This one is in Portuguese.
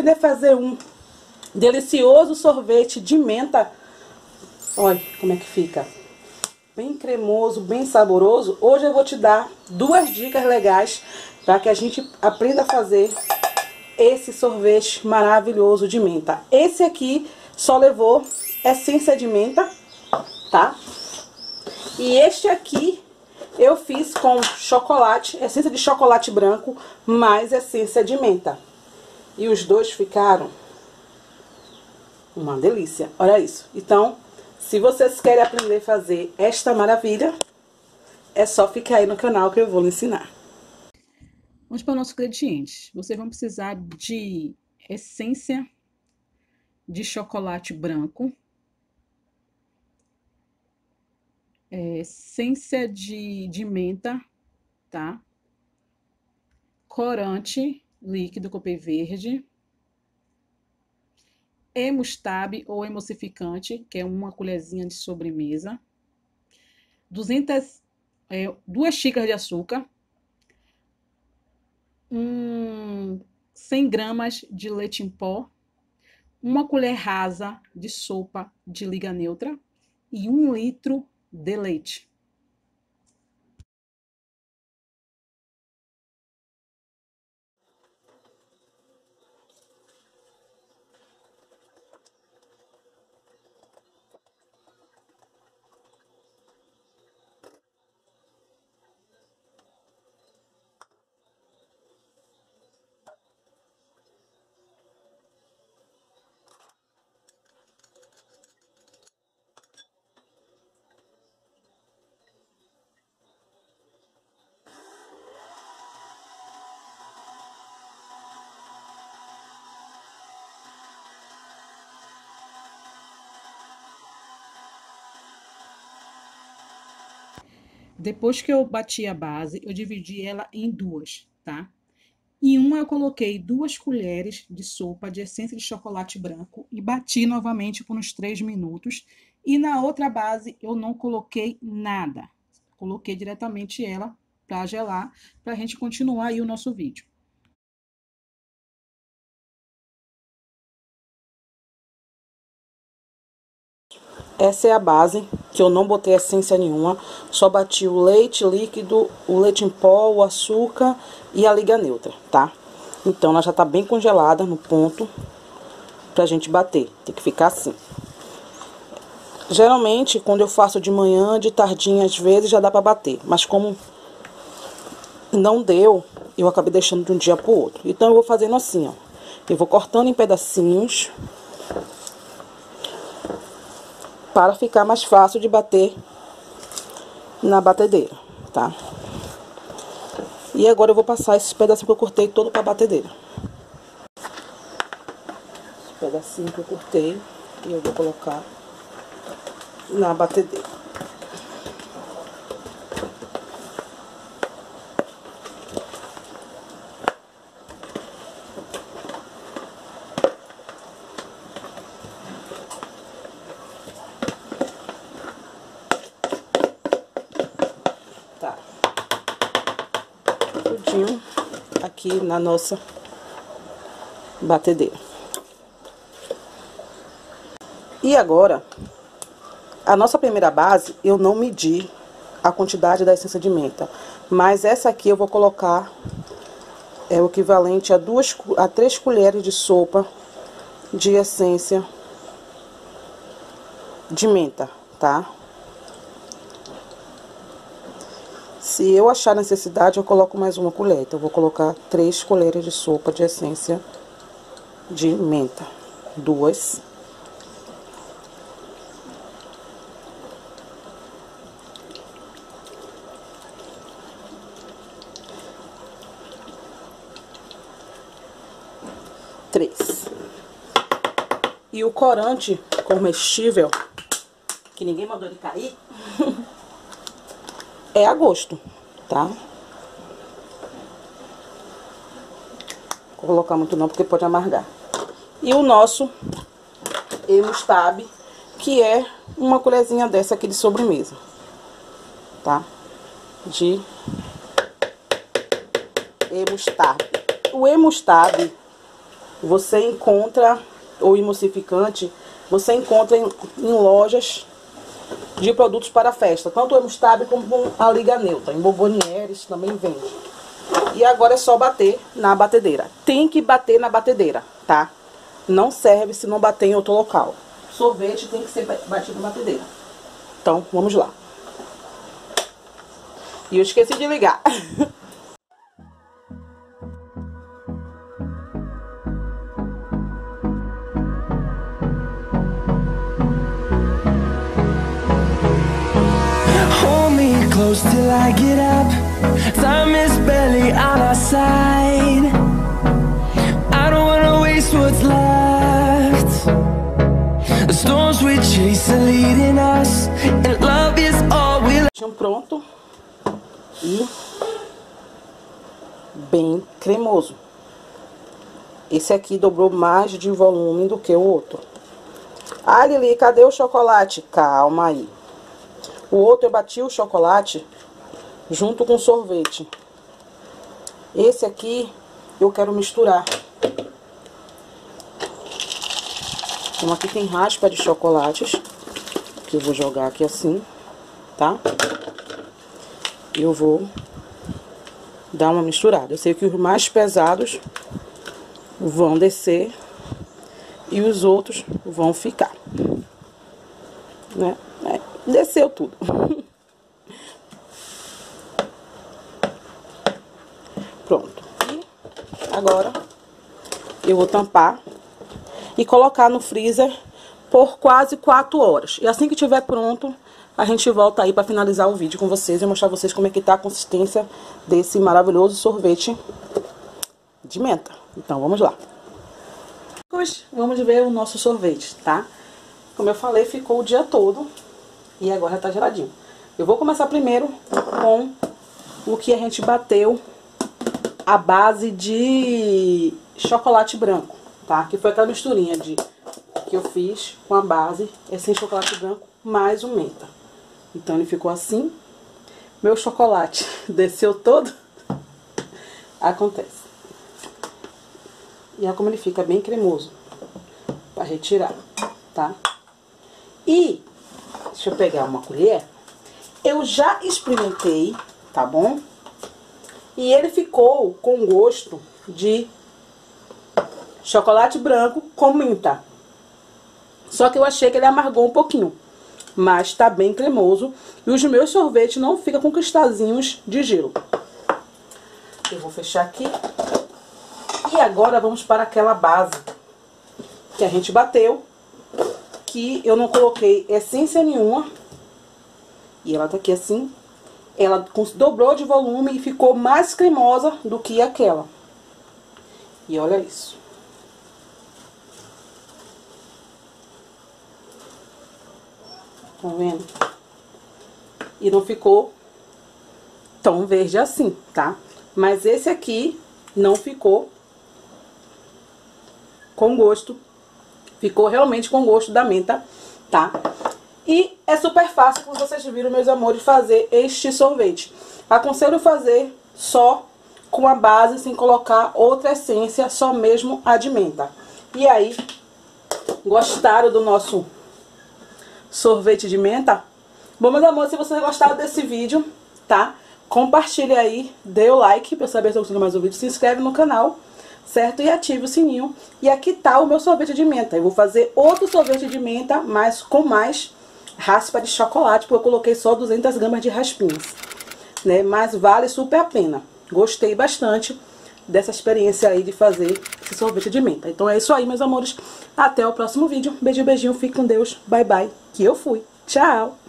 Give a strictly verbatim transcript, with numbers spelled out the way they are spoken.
aprender a fazer um delicioso sorvete de menta. Olha como é que fica. Bem cremoso, bem saboroso. Hoje eu vou te dar duas dicas legais para que a gente aprenda a fazer esse sorvete maravilhoso de menta. Esse aqui só levou essência de menta, tá? E este aqui eu fiz com chocolate, essência de chocolate branco mais essência de menta. E os dois ficaram uma delícia, olha isso. Então, se vocês querem aprender a fazer esta maravilha, é só ficar aí no canal que eu vou lhe ensinar. Vamos para o nosso ingrediente. Vocês vão precisar de essência de chocolate branco, é, essência de, de menta, tá? Corante líquido copê verde, emulstab ou emulsificante, que é uma colherzinha de sobremesa, duzentas, é, duas xícaras de açúcar, um, cem gramas de leite em pó, uma colher rasa de sopa de liga neutra e um litro de leite. Depois que eu bati a base, eu dividi ela em duas, tá? Em uma eu coloquei duas colheres de sopa de essência de chocolate branco e bati novamente por uns três minutos. E na outra base eu não coloquei nada. Coloquei diretamente ela para gelar, para a gente continuar aí o nosso vídeo. Essa é a base, que eu não botei essência nenhuma, só bati o leite líquido, o leite em pó, o açúcar e a liga neutra, tá? Então, ela já tá bem congelada no ponto pra gente bater, tem que ficar assim. Geralmente, quando eu faço de manhã, de tardinha, às vezes, já dá pra bater, mas como não deu, eu acabei deixando de um dia pro outro. Então, eu vou fazendo assim, ó, eu vou cortando em pedacinhos, para ficar mais fácil de bater na batedeira, tá? E agora eu vou passar esses pedacinhos que eu cortei todo para a batedeira. Esse pedacinho que eu cortei e eu vou colocar na batedeira. Aqui na nossa batedeira. E agora, a nossa primeira base, eu não medi a quantidade da essência de menta, mas essa aqui eu vou colocar é o equivalente a duas a três colheres de sopa de essência de menta, tá? Se eu achar necessidade, eu coloco mais uma colher. Então, eu vou colocar três colheres de sopa de essência de menta. Duas. Três. E o corante comestível, que ninguém mandou ele cair... É a gosto, tá? Não vou colocar muito não, porque pode amargar. E o nosso emulstab, que é uma colherzinha dessa aqui de sobremesa, tá? De emulstab. O emulstab, você encontra, ou emulsificante, você encontra em, em lojas de produtos para festa. Tanto o Emulstab como a Liga Neutra. Em Bobonieres também vende. E agora é só bater na batedeira. Tem que bater na batedeira, tá? Não serve se não bater em outro local. Sorvete tem que ser batido na batedeira. Então, vamos lá. E eu esqueci de ligar. Close till I get up. Time is barely on our side. I don't wanna waste what's left. The storms we chase are leading us, and love is all we'll. Pronto e bem cremoso. Esse aqui dobrou mais de volume do que o outro. Ah, Lili, cadê o chocolate? Calma aí. O outro eu bati o chocolate junto com o sorvete. Esse aqui eu quero misturar. Então aqui tem raspa de chocolates, que eu vou jogar aqui assim, tá? Eu vou dar uma misturada. Eu sei que os mais pesados vão descer e os outros vão ficar, né? Desceu tudo. Pronto. E agora eu vou tampar e colocar no freezer por quase quatro horas. E assim que tiver pronto, a gente volta aí para finalizar o vídeo com vocês e mostrar a vocês como é que tá a consistência desse maravilhoso sorvete de menta. Então, vamos lá. Hoje vamos ver o nosso sorvete, tá? Como eu falei, ficou o dia todo. E agora tá geladinho. Eu vou começar primeiro com o que a gente bateu à base de chocolate branco, tá? Que foi aquela misturinha de, que eu fiz com a base, é sem chocolate branco, mais o menta. Então ele ficou assim. Meu chocolate desceu todo. Acontece. E olha como ele fica bem cremoso. Pra retirar, tá? E... deixa eu pegar uma colher. Eu já experimentei, tá bom? E ele ficou com gosto de chocolate branco com menta. Só que eu achei que ele amargou um pouquinho. Mas tá bem cremoso. E os meus sorvetes não ficam com cristalzinhos de gelo. Eu vou fechar aqui. E agora vamos para aquela base que a gente bateu. Que eu não coloquei essência nenhuma. E ela tá aqui assim. Ela dobrou de volume e ficou mais cremosa do que aquela. E olha isso. Tá vendo? E não ficou tão verde assim, tá? Mas esse aqui não ficou com gosto. Ficou realmente com gosto da menta, tá? E é super fácil, como vocês viram, meus amores, fazer este sorvete. Aconselho fazer só com a base, sem colocar outra essência, só mesmo a de menta. E aí, gostaram do nosso sorvete de menta? Bom, meus amores, se vocês gostaram desse vídeo, tá? Compartilha aí, dê o like pra eu saber se eu consigo mais um vídeo. Se inscreve no canal, certo? E ative o sininho. E aqui tá o meu sorvete de menta. Eu vou fazer outro sorvete de menta, mas com mais raspa de chocolate, porque eu coloquei só duzentas gramas de raspinhas, né? Mas vale super a pena. Gostei bastante dessa experiência aí de fazer esse sorvete de menta. Então é isso aí, meus amores. Até o próximo vídeo. Beijo, beijinho. Fique com Deus. Bye, bye. Que eu fui. Tchau.